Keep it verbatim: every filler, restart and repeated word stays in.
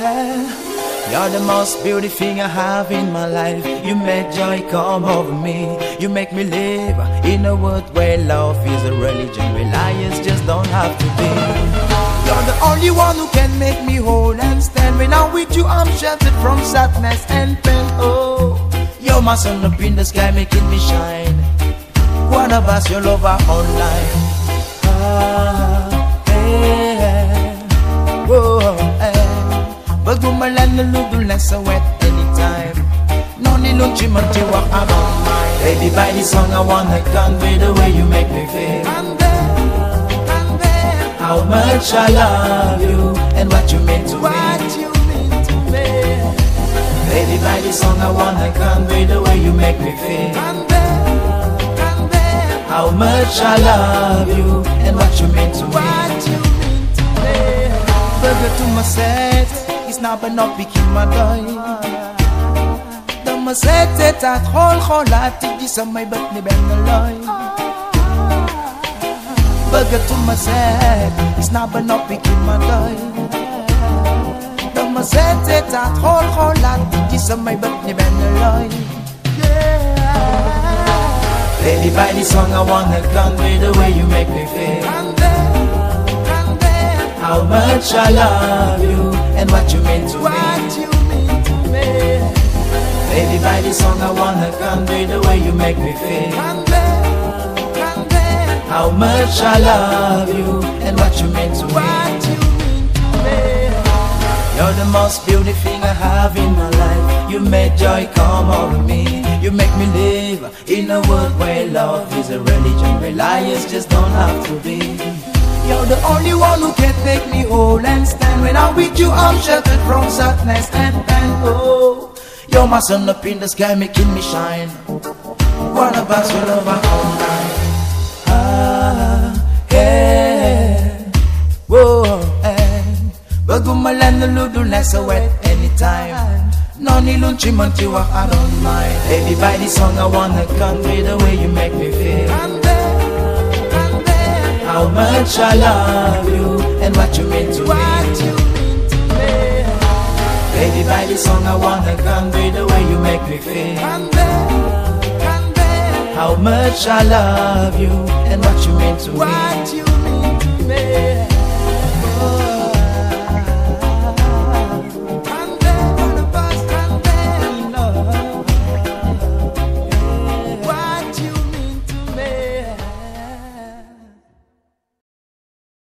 yeah. You're the most beautiful thing I have in my life. You make joy come over me. You make me live in a world where love is a religion, where liars just don't have to be. You're the only one who can make me whole and stand. When I'm with you, I'm sheltered from sadness and pain. Oh, you're my sun up in the sky, making me shine. One of us, your lover online. Ah, hey, hey. Whoa, hey. But woman, let me look less wet anytime. No need no chimney, what I don't mind. Baby, by this song, I wanna convey the way you make me feel. I'm there, I'm there. How much I love you and what you mean to what me. You mean to me. Baby, by this song, I wanna convey the way you make me feel. I'm how much I love you and what you mean to me. What you mean to me. Burger to my set, it's not but not picking my toy. Dans ma set, c'est à trop, trop là, tu dis ça, mais but me ben alloy. Burger to my set, it's not but not picking my toy. Dans ma set, c'est à trop, trop là, tu dis ça, mais but me ben alloy. Baby, by this song I wanna convey the way you make me feel. I'm there, I'm there. How much I love you and what you mean to what me. You mean to me. Baby, by this song I wanna convey the way you make me feel. I'm there, I'm there. How much I love you and what you mean to what me. You mean to me. You're the most beautiful thing I have in my life. You made joy come over me. You make me live in a world where love is a religion, where liars just don't have to be. You're the only one who can make me whole and stand. When I'm with you, I'm sheltered from sadness and pain. Oh, you're my sun up in the sky, making me shine. What about your love online? Ah, yeah, whoa, yeah. But go my land, the ludo less wet anytime. No need lunch, I don't mind. Baby, by this song I wanna convey the way you make me feel. I'm there, I'm there. How much I love you and what you mean to what me. You mean to me. Baby, by this song I wanna convey the way you make me feel. I'm there, I'm there. How much I love you and what you mean to what me. You